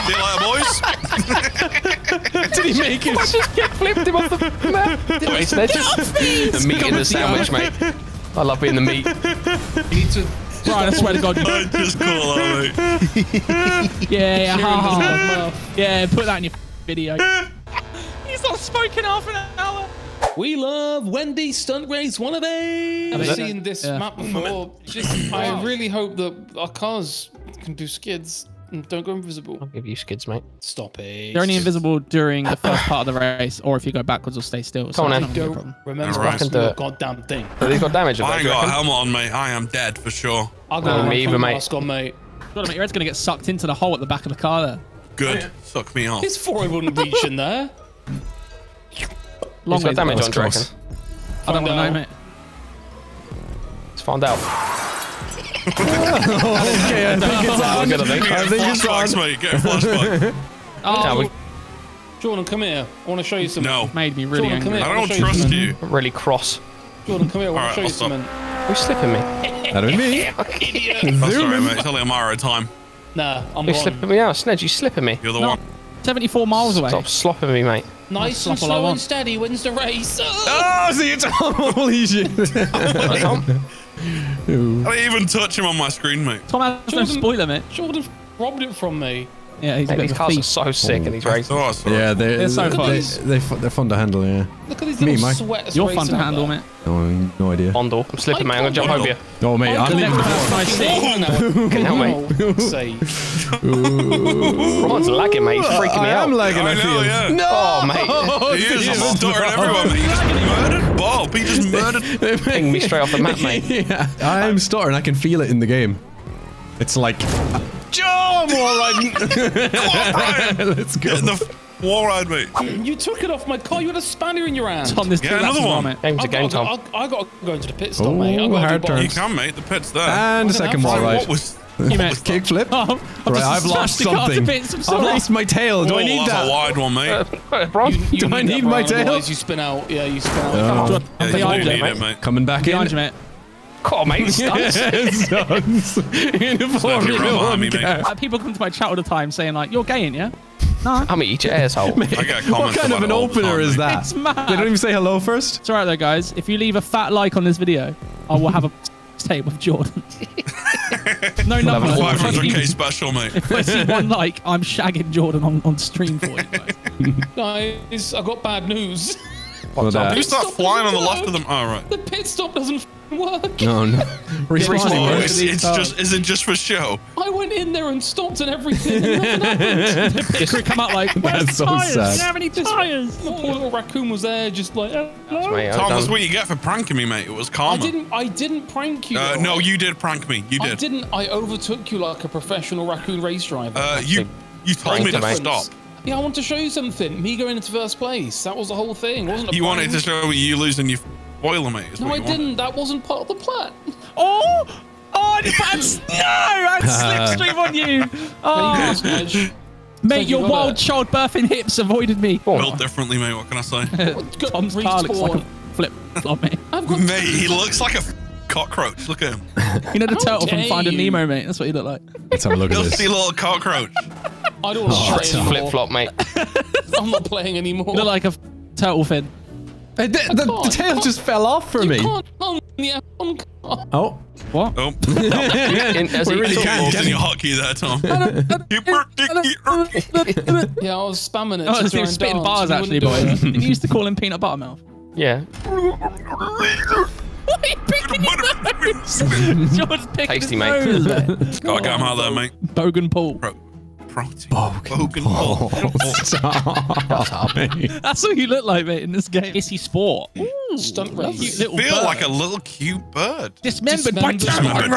Dilla boys. Did he make it? He flipped him off the map. The meat in the sandwich, mate. I love being the meat. You need to... Brian, I swear to God. Just call out, mate. Yeah, ha-ha. Yeah, put that in your video. He's not smoking half an hour. We love Wendy Stunt Race 108. I've seen this map before. I really hope that our cars can do skids and don't go invisible. I'll give you skids, mate. Stop it. They're only invisible during the first part of the race, or if you go backwards or stay still. Come on, don't remember the goddamn thing. He's got damage. I ain't got a helmet on, mate. I am dead for sure. I'll go me either, mate. Mask on, mate. Your head's gonna get sucked into the hole at the back of the car there. Good. Suck me off. His forehead wouldn't reach in there. Long way damage on Dragon. I don't know, mate. Let's find out. Okay, I think it's on. I think it's on, mate. Get a flashback. Oh, Jordan, come here. I want to show you something. No, made me really angry. I don't trust you. I'm really cross. Jordan, come here. I want to show you something. Who's slipping me? That ain't me. Idiot. Sorry, mate. It's only a matter of time. Nah, I'm not. Who's slipping me out? Snedgie, you slipping me. You're the one. 74 miles away. Stop slopping me, mate. Nice and slow and steady wins the race. Oh, see, it's holy shit. I didn't even touch him on my screen, mate. Tom has no spoiler, mate. Jordan robbed it from me. Yeah, he's these cars are so sick in these races. Yeah, they're so fun. They're fun to handle, yeah. Look at these little sweats. You're fun to handle, mate. No idea. Bondle. I'm slipping, mate. I'm going to jump over you. Oh, mate. I'm leaving the floor. Can help, mate. Rod's lagging, mate. He's freaking me out. I'm lagging, I feel. No! Oh, mate. He is. I'm starting everyone, mate. He just murdered Bob. He just murdered... They pinged me straight off the map, mate. Yeah. I am starting. I can feel it in the game. It's like... Jump! Warride! Come on, let's go. Warride, mate. You took it off my car. You had a spanner in your hand. Tom, yeah, another one. Mate. Game's a game, Tom. I got to go into the pit stop, mate. I've got hard turns. You can, mate. The pit's there. And a second warride. Kickflip. Right, I've lost something. I've lost my tail. Do I need that? That's a wide one, mate. Do I need my tail? You spin out. Yeah, you spin out. You need it, mate. Coming back in. Mate. God, mate, stunts. Stunts. People come to my chat all the time saying, like, you're gay, ain't you? No. I'm eat your asshole. Mate, what kind of an opener is that? It's mad. They don't even say hello first? It's all right, though, guys. If you leave a fat like on this video, I will have a tape with Jordan. No, we'll number. 500k special, mate. If I see one like, I'm shagging Jordan on stream for you, guys. Guys, I got bad news. Who's that flying on the left of them? Oh, right. The pit stop doesn't work. No, no. Is it just for show? I went in there and stopped and everything. And just come out like, that's so tires? Sad. Do you have any tires? The poor little raccoon was there, just like, hello. Mate, Tom, that's what you get for pranking me, mate. It was karma. I didn't prank you. No, you did prank me. You did. I didn't. I overtook you like a professional raccoon race driver. You told me to stop. Yeah, I want to show you something. Me going into first place. That was the whole thing, wasn't it? You wanted to show you losing your boiler, mate. No, I didn't. That wasn't part of the plan. Oh! Oh, that's... No! I slipstream on you! Oh! Mate, your wild childbirthing hips avoided me. Built differently, mate. What can I say? Tom's car looks like a flip-flop, mate. Mate, he looks like a cockroach. Look at him. You know the turtle from Finding Nemo, mate? That's what he looked like. Let's have a look at this. Dusty little cockroach. I don't want to flip flop, mate. I'm not playing anymore. You look like a turtle fin. The tail just fell off for me. Oh, what? Oh, we really can't get your hotkey there, Tom. Yeah, I was spamming it. I was spitting bars actually, boys. You used to call him Peanut Butter Mouth. Yeah. What are you picking your nose? George picking tasty, his nose, mate. Gotta get him out there, mate. Bogan Paul. Bogan Paul. That's what you look like, mate, in this game. Is he sport? Ooh, stunt race. You feel like a little cute bird. Dismembered by turbine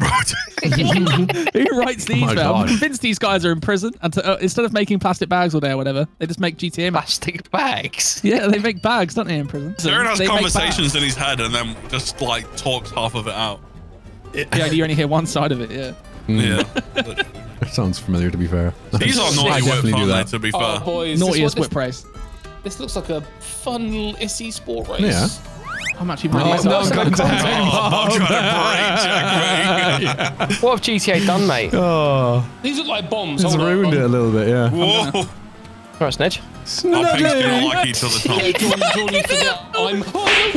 rotor. Who writes these? I'm convinced these guys are in prison. And instead of making plastic bags all day or whatever, they just make GTA plastic bags. Yeah, they make bags, don't they, in prison? Darren has conversations in his head and then just like talks half of it out. Yeah, you only hear one side of it. Yeah. Mm. Yeah. Sounds familiar, to be fair. These are naughty whip race, to be fair. Oh, boys, naughtiest whip race. This looks like a fun, issy sport race. Yeah. I'm actually really excited. What have GTA done, mate? Oh. These look like bombs. It's ruined it a little bit, yeah. Whoa. All right, Snedgie. Snedgie! Gonna like each other.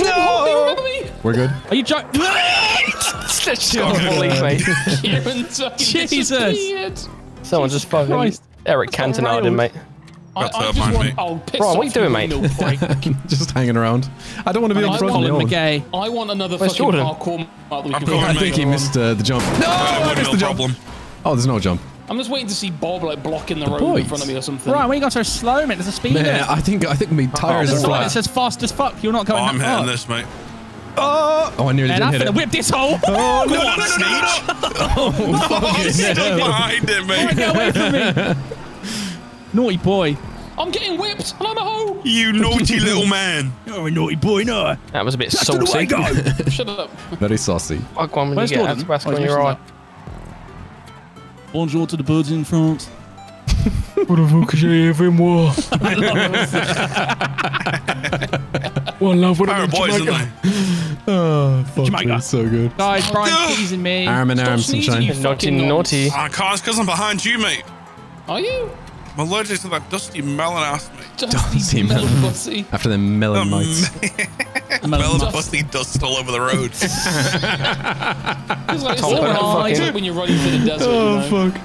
No! We're good. Are you joking? Snedgie's on the police, mate. Jesus! Someone just fucking Eric Cantona'd him, mate. I just want, bro, what are you doing, mate? Just hanging around. I don't want to be on front of McGay. I want another fucking parkour. I think he missed the jump. No, I missed the jump. Oh, there's no jump. I'm just waiting to see Bob like blocking the road in front of me or something. Right, we got so slow, mate. There's a speed. Man, I think my tires are flat. It says fast as fuck. You're not going that far. I'm hitting this, mate. Oh, I nearly didn't hit it. I'm gonna whip this hole. Oh, no, no, no, no. Oh, stick behind it, mate. Get away from me. Naughty boy. I'm getting whipped and I'm a hoe. You naughty little man. You're a naughty boy, no. That was a bit saucy. Shut up. Very saucy. Fuck one when you get anti-basket on your eye. Bonjour to the birds in France. What the fuck is everyone? One love, what a boys, isn't they? Oh, fuck, that's so good. Guys, Brian's teasing me. Arm in arm, sunshine. Naughty, naughty. Ah, cars, because I'm behind you, mate. Are you? My allergic to that dusty melon ass, mate. Dusty melon bussy. After the melon mites. Melon bussy dust all over the road. It's like, it's fucking... when you're running through the desert. Oh, you know? Fuck.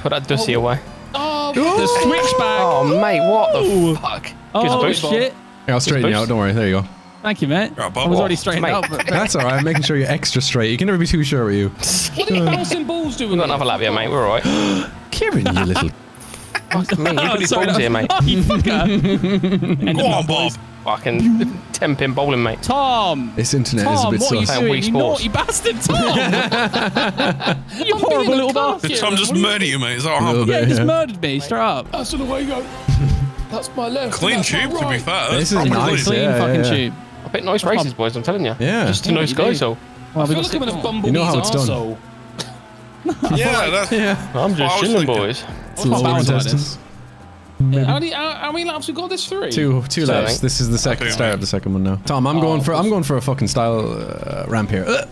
Put that dusty away. Oh, the switchback. Oh, mate, what the fuck? Oh, shit. I'll straighten you out, don't worry. There you go. Thank you, mate. I was already straightened out. But... That's all right. I'm making sure you're extra straight. You can never be too sure with you. What are you bouncing balls doing? We've got another lap here, mate. We're all right. Kieran, you little... Fuck me, you could be bombed here, mate. Oh, you fucker. Go on, Bob. Fucking temping bowling, mate. Tom. This internet is a bit sus. Tom, what are you doing, you naughty bastard, Tom? You horrible little bastard. Tom just murdered you, mate. Is that what happened? Yeah, he just murdered me. Straight up. That's the way you go. That's my left. Clean tube, to be fair. This is nice. Clean fucking tube. I bet nice races, boys, I'm telling you. Yeah. Just a nice guy, so. I feel like I'm in a bumblebee's arsehole. Yeah, that's... I'm just chilling, boys. How many laps we got this through? Two laps. This is the second start of the second one now. Tom, I'm going for a fucking style ramp here.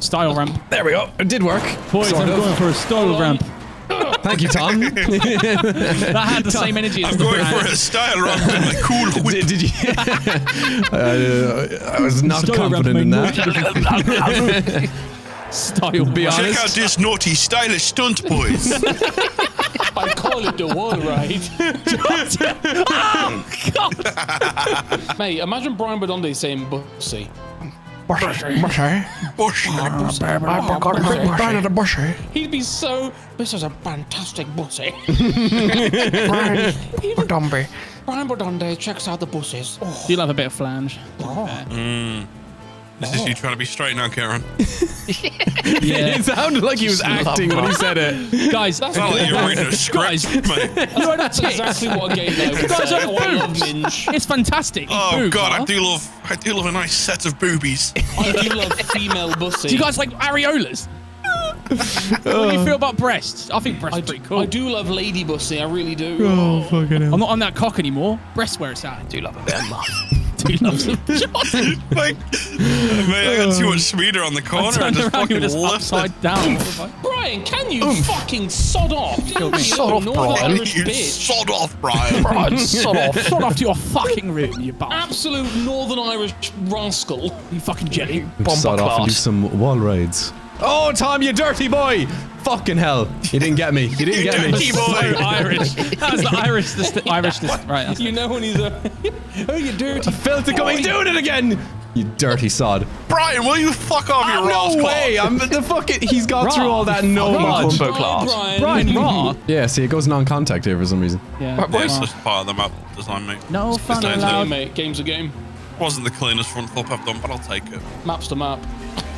Style ramp. There we go. It did work. Boys, I'm going for a style ramp. Thank you, Tom. That had the same energy as I'm going for a style ramp and my cool whip. Did you? I was not confident in that. Style. Be honest. Check out this naughty, stylish stunt, boys. I call it the wall ride. Oh, God. Mate, imagine Brian Badonde saying bussy. Bussy. Bussy. Bussy. Brian at a bussy. He'd be so... This is a fantastic bussy. Brian Badonde. Brian Badonde checks out the buses. Oh. You love a bit of flange. Oh. Mm. This is you trying to be straight now, Karen. Yeah. It sounded like he was acting when he said it. Guys, that's like you're in a script, mate. That's exactly what a game though. Guys, I love minge. It's fantastic. Oh God, I do love a nice set of boobies. I do love female bussy. Do you guys like areolas? What do you feel about breasts? I think breasts are pretty cool. I do love lady bussy, I really do. Oh fucking hell. I'm not on that cock anymore. Breasts where it's at. I do love a bit of love. He loves him. Like, man, I got too much speeder on the corner. I just fucking upside down. Brian, can you fucking sod off? Sod off, Brian. You sod off, Brian. Brian, sod off. Sod off to your fucking room, you bastard. Absolute Northern Irish rascal. You fucking jelly. Sod off and do some wall raids. Oh, Tom, you dirty boy! Fucking hell. You didn't get me. You didn't get me. Dirty boy. Irish. That's the Irish. Right. You know when he's a... Oh, you dirty. I felt it going. Doing it again. You dirty sod. Brian, will you fuck off your rascal? No way. I'm the fucking... He's gone through all that knowledge. Brian Raw. Yeah, see, it goes non-contact here for some reason. Yeah. It's just part of the map design, mate. No fun allowed, mate. Game's a game. Wasn't the cleanest front flip I've done, but I'll take it. Map's the map.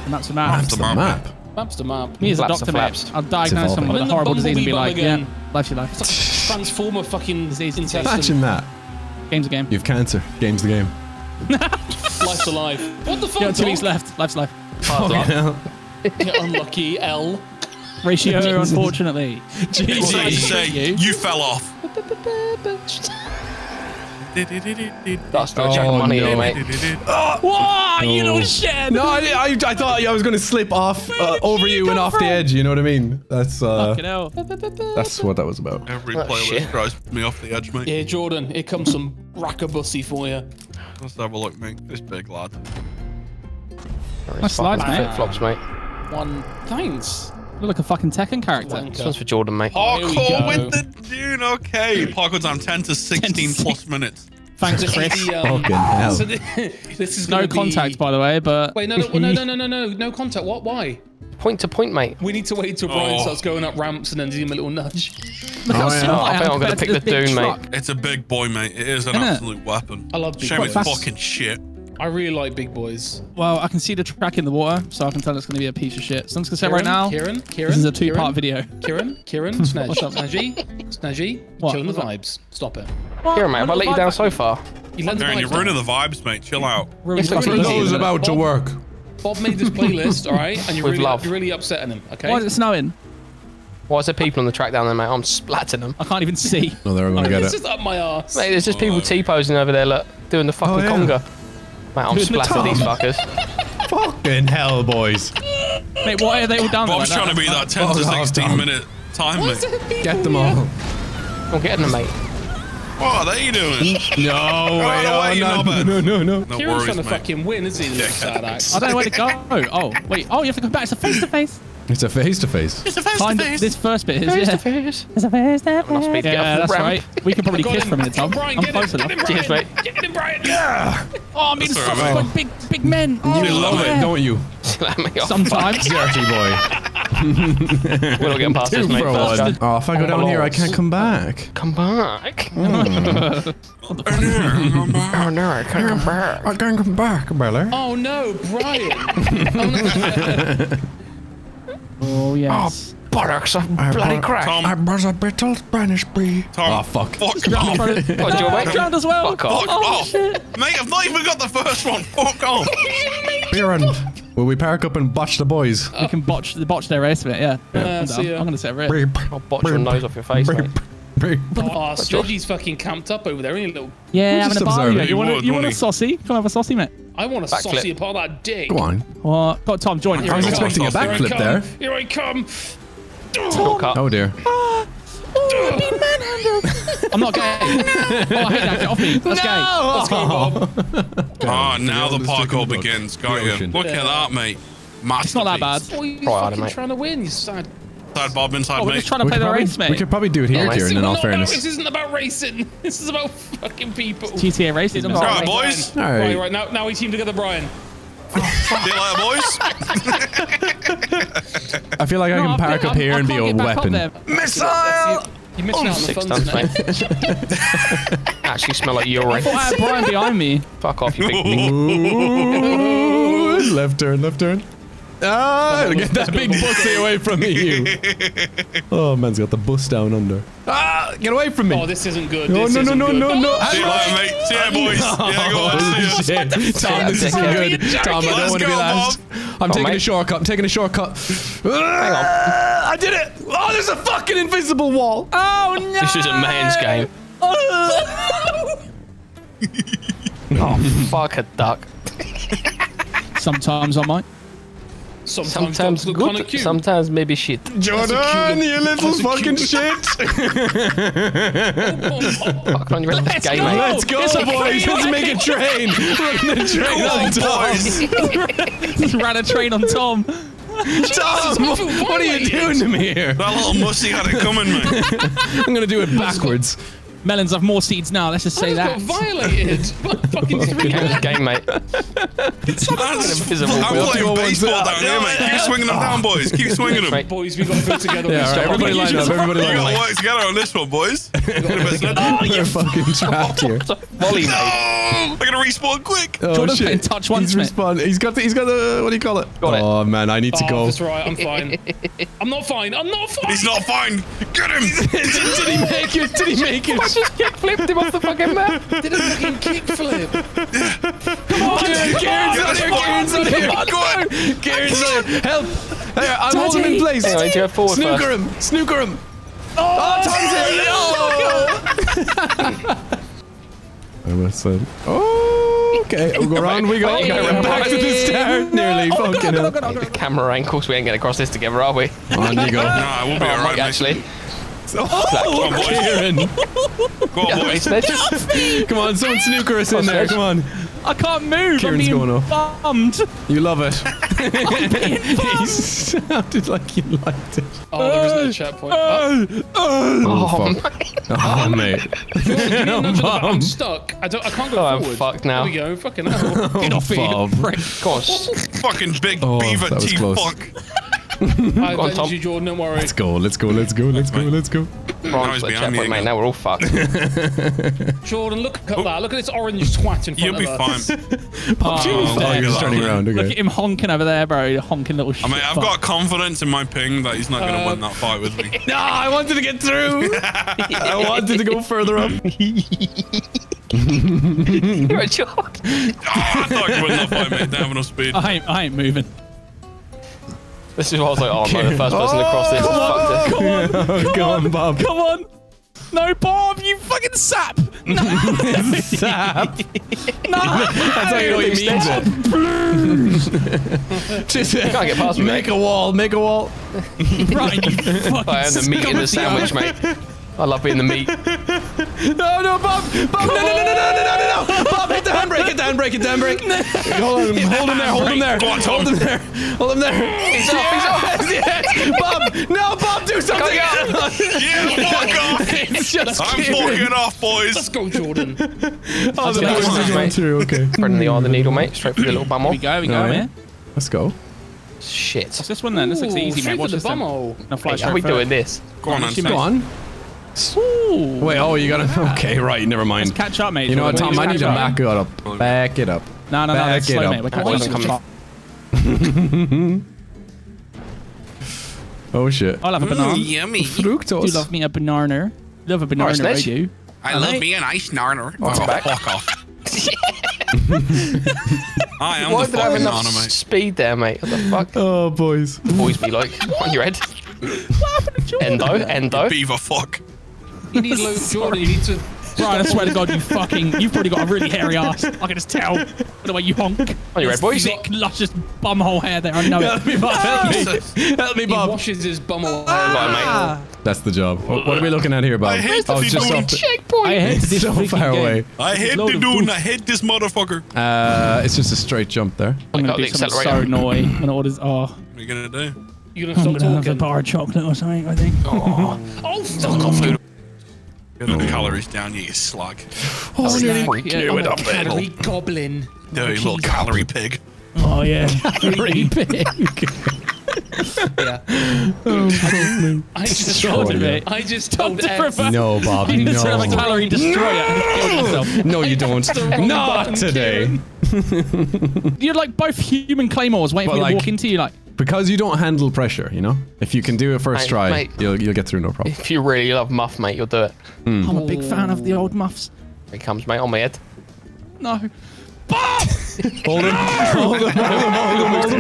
Map's the map. Map's the map. Maps to map. Me as a doctor, mate. I'll diagnose someone with a horrible disease and be like, yeah, life's your life. It's like transformer fucking disease intestine. Imagine that. Game's a game. You have cancer. Game's the game. Life's alive. What the fuck? You got 2 weeks left. Life's life. You're unlucky, L. Ratio, unfortunately. Jesus. You fell off. That's the jack money, mate. Whoa, you little shit! No, I thought I was going to slip off over you and off the edge, you know what I mean? That's that's what that was about. Every playlist drives me off the edge, mate. Yeah, Jordan, here comes some rackabussy for you. Let's have a look, mate. This big lad. That's slides, mate. Flip flops, mate. One, thanks. Look like a fucking Tekken character. This one's for Jordan, mate. Parkour with the Dune, okay. Parkour time 10 to 16 plus minutes. Thanks, Chris. Fucking hell. So this is no contact, by the way, but... Wait, no contact. What? Why? Point to point, mate. We need to wait till Brian starts going up ramps and then give him a little nudge. Look how small I think I'm going to pick the Dune, mate. It's a big boy, mate. It is an absolute weapon. I love big boys. Shame it's fucking shit. I really like big boys. Well, I can see the track in the water, so I can tell it's going to be a piece of shit. So I'm just going to say right now, this is a two-part video. Snedgie, chilling the vibes. Stop it. Kieran, mate, have I let you down so far? Kieran, you're ruining the vibes, mate. Chill out. Snow's about to work. Bob made this playlist, all right? And you're really upsetting him, okay? Why is it snowing? Why is there people on the track down there, mate? I'm splatting them. I can't even see. No, they're going to get it. It's just up my arse. Mate, there's just people T-posing over there, look, doing the fucking conga. Mate, I'm splatting these fuckers. Fucking hell, boys. Mate, why are they all down there? Bob's trying to be that 10 to 16 minute time, mate. Get them all. I'm getting them, mate. What are they doing? No, Kieran's trying to fucking win, isn't he? I don't know where to go. Oh, wait. Oh, you have to go back. It's a face-to-face. It's a face-to-face. It's a face-to-face. This first bit is, yeah. It's a face-to-face. Yeah, that's right. We could probably kiss from here, Tom. I'm close enough. Cheers, mate. Get in, Brian. Yeah. Oh, I'm being such a big men. You love it, don't you? Sometimes. Dirty boy. We're not getting past this, mate. Oh, if I go down here, I can't come back. Come back? Oh, no, I can't come back. I can't come back, brother. Oh, no, Brian. Oh, yes. Oh, bollocks. I bloody crack. I was a bit old Spanish bee. Tom, oh, fuck. Fuck off. I drowned as well. Fuck off. Oh, shit. Mate, I've not even got the first one. Fuck off. Kieran, will we park up and botch the boys? We can botch their race a bit, yeah. I'm going to set a rip. I'll botch your nose off your face, mate. Oh, Snedgie's fucking camped up over there, ain't he, little... Yeah, having a barbecue. You want a saucy? Can I have a saucy, mate? I want a saucy upon that dick. Go on. What? God, Tom, join me. I was expecting a backflip there. Here I come. Oh, dear. Oh, I've been manhandled. I'm not gay. Oh, I hate that. Get off me. That's gay. Let's go, Bob. Oh, now the parkour begins. Got you. Look at that, mate. It's not that bad. What are you fucking trying to win, you sad... Inside Bob, inside mate. We're just trying to play the race, mate. We could probably do it here, Kieran, in all fairness. This isn't about racing. This is about fucking people. GTA racing. All right, boys. All right. Right, now we team together, Brian. See you later, boys. I feel like I can park up here and be a weapon. Missile! You missed out on the fun tonight, mate. Actually smell like urine. I thought I had Brian behind me. Fuck off, you big thing. Left turn, left turn. Ah, get that big pussy away from me, you. Oh, man's got the bus down under. Ah, get away from me. Oh, this isn't good. No, no, no, no, no, no. See you later, mate. See ya, boys. Yeah, go on. See ya. Tom, this isn't good. Tom, I don't want to be last. I'm taking a shortcut. I'm taking a shortcut. Hang on. I did it. Oh, there's a fucking invisible wall. Oh, no. This is a man's game. Oh, fuck a duck. Sometimes I might. Sometimes good, sometimes maybe shit. Jordan, you little fucking shit! Let's go, boys! Let's make a train! We're gonna train on Tom! Ran a train on Tom! Tom, what are you doing to me here? That little mussy had it coming, mate. I'm gonna do it backwards. Melons have more seeds now. Let's just say that. I just got violated. Fucking game, mate. I'm playing baseball down here, mate. Keep swinging them down, boys. Keep swinging them. Boys, we got to go together. Yeah, right. Everybody line up. Everybody line up. We got to work together on this one, boys. Oh, you're fucking trapped here. Volley, mate. I'm gonna respawn quick. Oh shit! Touch once, mate. He's got the. What do you call it? Oh man, I need to go. That's right. I'm fine. I'm not fine. I'm not fine. He's not fine. Get him. Did he make it? Did he make it? Just kickflipped him off the fucking map. Did a fucking kickflip. Come on, Kieran's on here. Kieran's on here. Go on. Kieran's on here. Help. There, I'm holding him in place. Anyway, do a forward snooker him. Snooker him. Oh, Tom's in. Oh. I 100%. Oh, okay. Around we go. Wait, okay, back to the start. Nearly. Oh, fucking hell. The camera ankles. We ain't getting across this together, are we? On you go. Nah, I won't be alright, actually. Oh, like, Kieran. Go on, boys. Come on, someone snooker us in there. Come on. I can't move. Kieran's going off. Bummed. You love it. He sounded like you liked it. Oh, there was no chat point. Oh, fuck. Oh, mate. I'm stuck. I can't go forward. I'm fucked now. There we go. Fucking hell. Get off me, you prick. Fucking big beaver teeth fuck. I bet you, Jordan, don't worry. Let's go, let's go, let's go, let's go, let's go. Bronze, now, checkpoint, mate. Now we're all fucked. Jordan, look at that. Look at this orange twat in front of us. You'll be fine. He's turning around. Okay. Look at him honking over there, bro. Honking little shit. I mean, I've got confidence in my ping that he's not going to win that fight with me. No, I wanted to get through. I wanted to go further up. You're a joke. Oh, I thought you wouldn't fight, mate. Don't have enough speed. I ain't moving. This is what I was like, oh man, the first person to cross this is fucked it. Come on, Bob. Come on. No, Bob, you fucking sap. No. Sap. No. That's how you know he means it. Just you can't get past me. Make a wall, make a wall. Right, you fucking I am the meat in the sandwich, mate. I love being the meat. No, no, Bob! Bob, no, no, no, no, no, no, no, no! Bob, hit the handbrake, hit the handbrake, hit the handbrake! Hold him there, hold him there! Hold him there, hold him there! He's off, he's off! Yes. Bob, no, Bob, do something! You fuck off! Just I'm fucking off, boys! Let's go, Jordan! Oh, the boys are going through, okay. Spreading the needle, mate. Straight for the little bumhole. Here we go, man. Let's go. Shit. What's this one then? This looks easy, mate. Watch this one. How are we doing this? Go on, Anthony. Ooh, wait, oh, you gotta. Yeah. Okay, right, never mind. Let's catch up, mate. You know what, Tom? I need to back it up. Back it up. No, no, no, that's slow, mate. We're catching up. Oh, shit. I'll have a banana. Yummy. Fructose. Do you love me a banana? Love a banana, I do. I love me an ice narner. Oh, fuck off. I am the fucking banana, mate. Why did I have enough speed there, mate? What the fuck? Oh, boys. Boys be like, on your head. What happened to you? Endo, endo. Beaver fuck. You need low Jordan, you need to... Brian, I swear to God, you fucking... You've probably got a really hairy ass. I can just tell. By the way you honk. Are you ready, boys? Thick, luscious bumhole hair there. I know it. Help me, Bob. Help me. Help me, Bob. He washes his bumhole hair. That's the job. What are we looking at here, Bob? I hate the checkpoint. I hate this so far away. I hate the dude. I hate this motherfucker. It's just a straight jump there. I'm going to do something so annoying. I know what is... Oh. What are you going to do? You're going to stop talking. I'm going to have a bar of chocolate or something, I think. Oh, fuck off, dude. Get the calories down, you slug. Oh, you it up there. Calorie goblin. No, you little calorie pig. Oh, yeah. Calorie pig. Yeah. Oh, I just told it. No, Bob, no. I'm a calorie destroyer. No, you don't. Not today. You're like both human claymores waiting for me to walk into you like... Because you don't handle pressure, you know? If you can do it first try, mate, you'll get through no problem. If you really love Muff, mate, you'll do it. Mm. I'm a big fan of the old Muffs. Here he comes, mate, on my head. No. Bob! Hold him. Hold him. Hold him.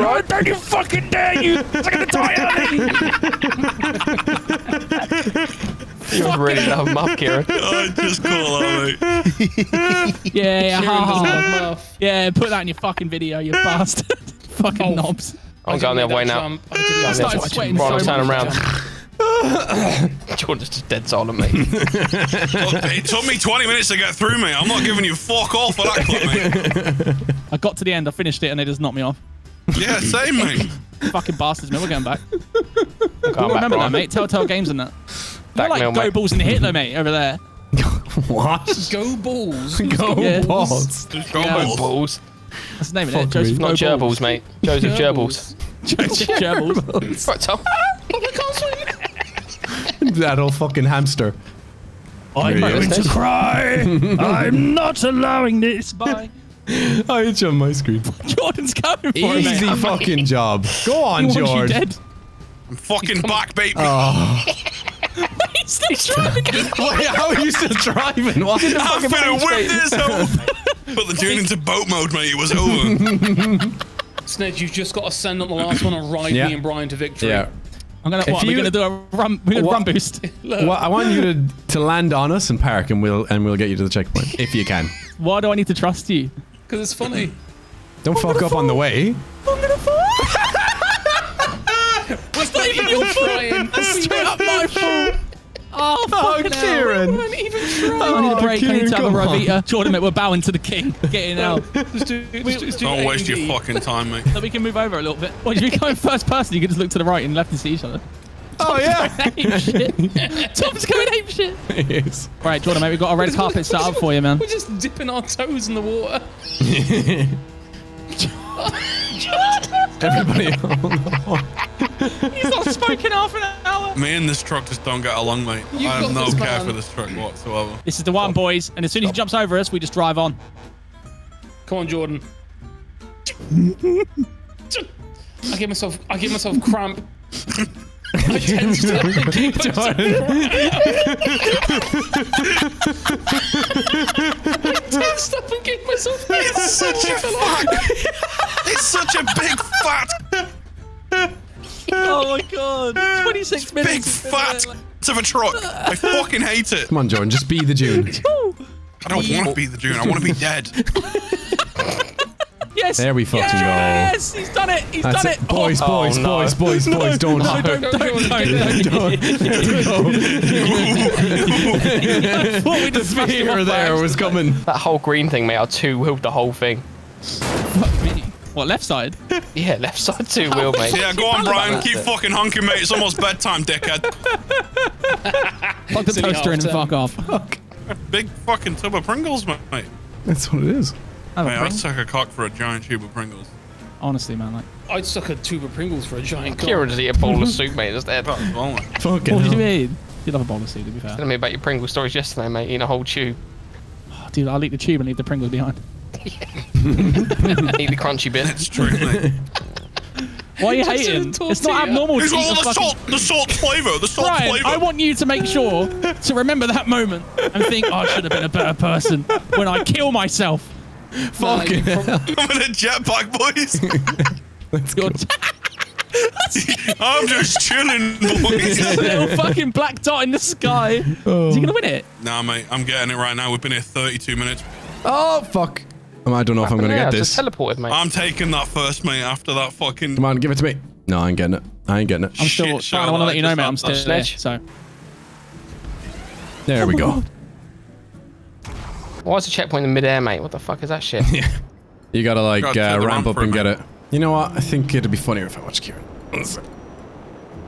Hold him. Don't you fucking dare, you second tire. You really love Muff, Kieran. Oh, just call out, mate. Yeah, Muff. Yeah, put that in your fucking video, you bastard. Fucking knobs. I'm going the other way now. I started sweating so much. Turn around. Jordan's just dead silent, mate. It took me 20 minutes to get through, mate. I'm not giving you fuck all for that clip, mate. I got to the end. I finished it, and they just knocked me off. Yeah, same, mate. Fucking bastards, mate. We're going back. Remember that, mate. Telltale Games and that. You're like Go Balls and Hitler, mate, over there. What? Go Balls. Go Balls. Go Balls. That's the name of it. Joseph no Gerbils, mate. Joseph Gerbils. Joseph Gerbils. Right, Tom. That old fucking hamster. I'm going to cry. I'm not allowing this. Bye. Oh, it's on my screen. Jordan's coming for me. Easy fucking job. Go on, George. I'm fucking back, baby. Oh. He's still driving. Wait, how are you still driving? What? I'm finna whip this over. Put the dude into boat mode, mate. It was over. Snedge, you've just got to send up the last one and ride me and Brian to victory. Yeah. I'm gonna. What, we're gonna do a run boost. Well, I want you to land on us and park, and we'll get you to the checkpoint if you can. Why do I need to trust you? Because it's funny. Don't fuck up on the way. I'm gonna fall. What's that evil trying? That's straight up my fault. Oh, fuck Kieran. I need a break. I need to have a Rivita. Jordan, mate, we're bowing to the king. Get in out. Don't waste your fucking time, mate. So we can move over a little bit. Well, if you go in first person, you can just look to the right and left and see each other. Oh, yeah. Tom's going ape shit. He is. All right, Jordan, mate, we've got a red carpet set up for you, man. We're just dipping our toes in the water. Everybody on the horn. He's not spoken half an hour. Me and this truck just don't get along, mate. I have no care for this truck whatsoever. This is the one, boys. And as soon as he jumps over us, we just drive on. Come on, Jordan. I give myself cramp. I tend to keep up and give myself. It's such a fuck. It's such a big fat. Oh my god! 26 minutes. Big fat of a truck. I fucking hate it. Come on, John. Just be the Dune. I don't want to be the Dune. I want to be dead. Yes. There we fucking go. Yes, he's done it. He's done it. Boys, don't. The spear there was coming. That whole green thing, mate. I two-wheeled the whole thing. Fuck me. What, left side? Yeah, left side two-wheel, mate. Yeah, go on, Brian. Keep fucking honking, mate. It's almost bedtime, dickhead. Fuck the toaster and fuck off. Fuck. Big fucking tub of Pringles, mate. That's what it is. Mate, I'd suck a cock for a giant tube of Pringles. Honestly, man, like I'd suck a tube of Pringles for a giant cock. Kieran just eat a bowl of soup, mate. That's that. Fucking what do you mean? You'd love a bowl of soup, to be fair. Tell me about your Pringle stories yesterday, mate. Eating a whole tube. Oh, dude, I'll eat the tube and leave the Pringles behind. Eat the crunchy bit. That's true, mate. Why are you hating? It's not abnormal. It's all the salt flavour. Brian, I want you to make sure to remember that moment and think, oh, I should have been a better person when I kill myself. Fucking hell. I'm in a jetpack, boys. Let's go. I'm just chilling, boys. There's a little fucking black dot in the sky. Oh. Is he going to win it? Nah, mate. I'm getting it right now. We've been here 32 minutes. Oh, fuck. I don't know if I'm going to get this. Teleported, mate. I'm taking that first, mate, after that fucking... Come on, give it to me. No, I ain't getting it. I ain't getting it. I'm still... Shit, I want to let you know, mate. I'm still there, so... There we go. God. Why is the checkpoint in midair, mate? What the fuck is that shit? Yeah. You gotta, like, ramp up and get it. You know what? I think it'd be funnier if I watched Kieran.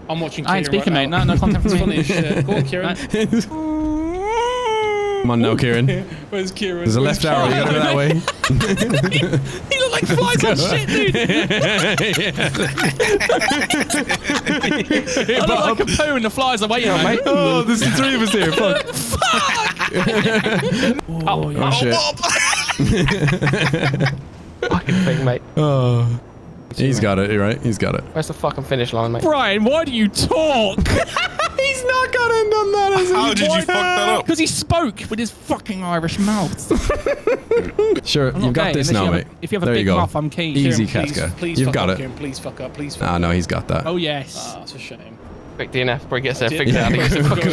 I'm watching Kieran. I ain't speaking, mate. No, no content for funny shit. Go on, Kieran. Come on now, Kieran. Where's Kieran? There's a left arrow. You gotta go that way. He looked like flies on shit, dude. I look like a poo and the flies are waiting on, mate. Oh, there's the three of us here. Fuck. Fuck! Oh shit! Fucking thing, mate. Oh, he's got it. You're right. He's got it. Where's the fucking finish line, mate? Brian, why do you talk? He's not gonna done that. As How did you fuck that up? Because he spoke with his fucking Irish mouth. Sure, you've got this now, mate. If you have a big mouth, I'm keen. Easy, Casca. You've got it. Please fuck up. Please. Ah, no, he's got that. Oh yes. That's a shame. Quick DNF before he gets there, figure out how to get the fucking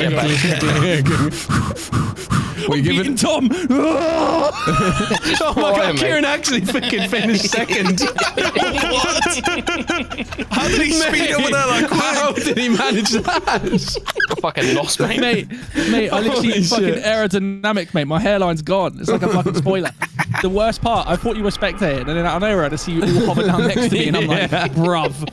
jetpack. What are you giving? Tom! Oh my god, Kieran actually fucking finished second. What? How did he speed over there like quick? How did he manage that? I fucking lost, mate. Mate, I literally fucking aerodynamic, mate. My hairline's gone. It's like a fucking spoiler. The worst part, I thought you were spectating, and then out of nowhere, I see you all hover down next to me, and I'm like, bruv.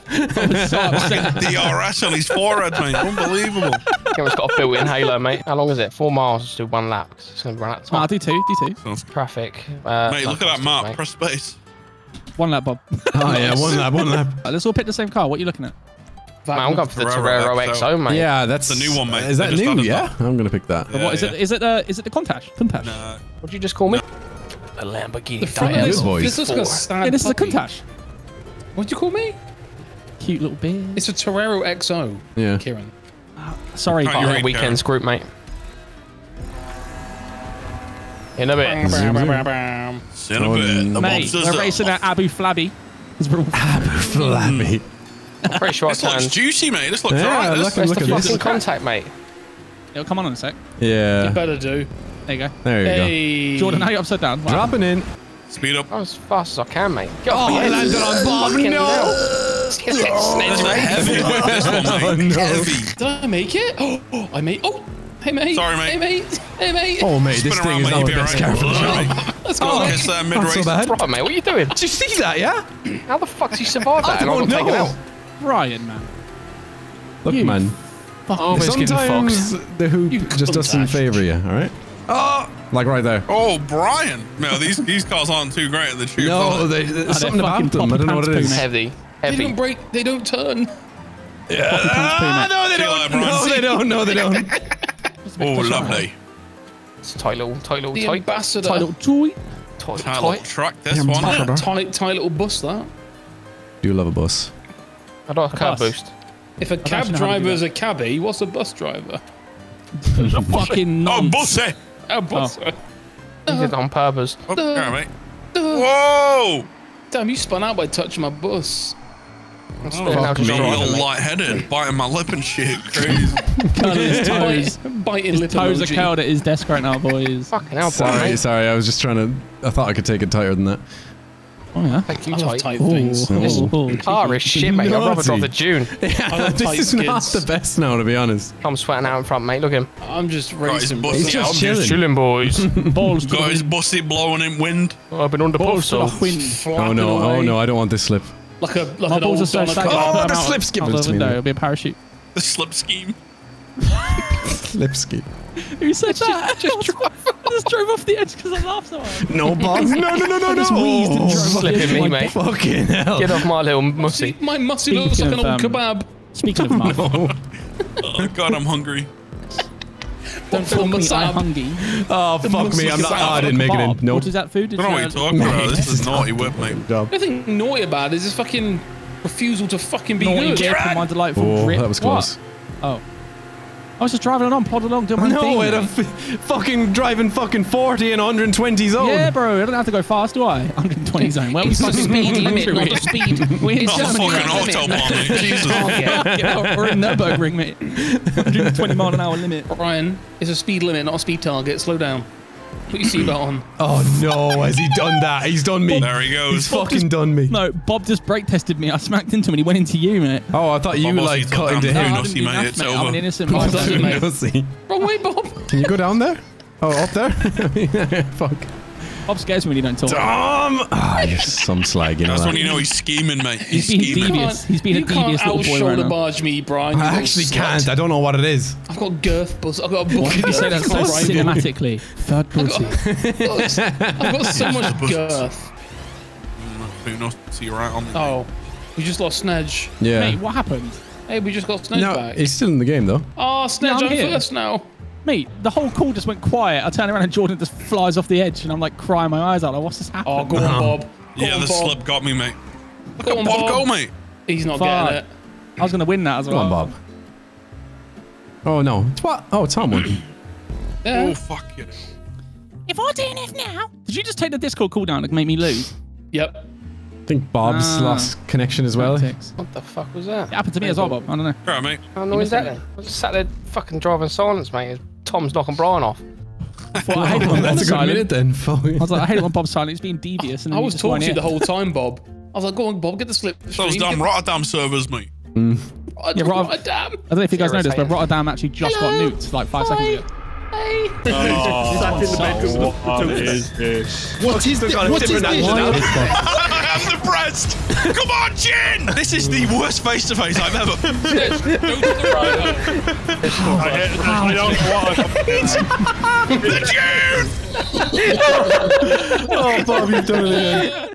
DRS on his forehead, mate. Unbelievable. It's got a built-in halo, mate. How long is it? 4 miles, just do 1 lap, because it's going to run out of time. I'll do two, Traffic. Mate, look at that mark. Mate. Press space. 1 lap, Bob. Oh, yeah, 1 lap, 1 lap. Let's all pick the same car. What are you looking at? Mate, I'm going for the Torero XO, mate. Yeah, that's the new one, mate. Is that new? Yeah, I'm going to pick that. Yeah, what is it? Is it the Countach? Nah. What did you just call me? A Lamborghini Diablo. This looks like a sad This puppy. Is a Countach. What'd you call me? Cute little beard. It's a Torero XO. Yeah. Kieran. Sorry, but weekend's group, mate. In a bit. In a bit. Mate, we're racing at Abu Flabby. Abu Flabby. I'm pretty sure this looks juicy, mate. This looks alright. Look at this. Where's the fucking Countach, mate? It'll come on in a sec. Yeah. You better do. There you go. There you go. Jordan, now you're upside down. Wow. Dropping in. Speed up. As fast as I can, mate. God, oh, I landed on bomb. No. Heavy. Did I make it? Oh, I made. Oh, hey mate. Sorry, mate. Hey mate. Hey mate. Oh mate, this thing is not the best car for the show. Let's go. It's mid-race. Right, mate. What are you doing? Did you see that? Yeah. How the fuck did you survive that? I don't know. Ryan, man. Look, man. Sometimes the hoop just doesn't favour you. All right. Like right there. Oh, Brian! No, these cars aren't too great at the tube. No, there's something about them. I don't know what it is. Heavy. They don't break. They don't turn. Yeah. No, they don't. No, they don't. Oh, lovely. It's tight little. The ambassador. Tight little truck. This one. Tight little bus. That. Do you love a bus? I don't have a cab boost. If a cab driver is a cabbie, what's a bus driver? Fucking nonce. Oh, bussy. He did it on purpose. Oh, mate. Whoa! Damn, you spun out by touching my bus. I'm lightheaded, biting my lip and shit. Crazy. Biting lip. Toes are curled at his desk right now, boys. Fucking hell, sorry. I was just trying to. I thought I could take it tighter than that. Oh yeah. Thank you, tight things. This car is shit, mate. I'd rather drop the June. Yeah, this is not the best now, to be honest. I'm sweating out in front, mate. Look at him. I'm just racing. I'm just chilling, boys. Balls got his bussy blowing in wind. I've been under balls. Oh no, I don't want this slip. Like an old car. Oh, the slip skip. It'll be a parachute. The slip scheme. Slip scheme. Who said that? I just drove off the edge because I laughed so hard. No, boss. No. I just wheezed and drove off the edge, me, mate. Fucking hell. Get off my little mussy. My mussy looks like an old kebab. Speaking of mum. Oh, God, I'm hungry. Don't film me, I'm hungry. Oh, fuck me. I didn't make it in. Nope. What is that food? I don't know what you're talking about. This is naughty whip, mate. The only thing naughty about is this fucking refusal to fucking be good. Oh, that was close. Oh. I was just driving along, plodding along, doing my thing. No, I'm fucking driving fucking 40 in 120 zone. Yeah, bro, I don't have to go fast, do I? 120 zone. Well, it's not speed limit, not the speed. We're not fucking autobahn. Jesus. Yeah, we're in Nürburgring, mate. 120 mile an hour limit. Ryan, it's a speed limit, not a speed target. Slow down. Put your seatbelt on. Oh no, has he done that? He's done me. There he goes. He's fucking done me. No, Bob just brake tested me. I smacked into him and he went into you, mate. Oh, I thought you like cut into him. I'm an innocent mate. Wrong way, Bob. Can you go down there? Oh, up there? Fuck. Bob scares me when you don't talk. Tom! Ah, you're some slag, you know. That's when you know he's scheming, mate. He's scheming. He's been a devious little boy. You can't out-shoulder barge me, Brian. I actually can't. I don't know what it is. I've got girth bus. I've got a boy. You say that so cinematically. Third person. I've got so much girth. See you right on the Oh, we just lost Snedge. Yeah. Mate, what happened? Hey, we just got Snedge back. He's still in the game, though. Oh, Snedge, I'm first now. Mate, the whole call just went quiet. I turn around and Jordan just flies off the edge and I'm like crying my eyes out. Like, what's this happening? Oh, go on, Bob. Slip got me, mate. Look at Bob go, mate. He's not getting it. I was going to win that as well. Go on, Bob. Oh, no. What? Oh, Tom won. Yeah. Oh, fuck you. If I do enough now... Did you just take the Discord call down and make me lose? Yep. I think Bob's lost connection as well. What the fuck was that? It happened to me as well, Bob. I don't know. All right, mate. How annoying is that then? I just sat there fucking driving silence, mate. Tom's knocking Brian off. I hate it when Bob's silent. Then I was like, I hate it when Bob's silent. It's being devious. And I was talking to you the whole time, Bob. I was like, go on, Bob, get the slip. Those damn Rotterdam servers, mate. Mm. Rotterdam. I don't know if you guys noticed, but Rotterdam actually just got nuked like 5 seconds ago. Hey. Oh, what is this? What is this? What is this? I'm depressed. Come on, Jin! This is the worst face-to-face I've ever. I don't know what. The June! Oh, Bob, you've done it again.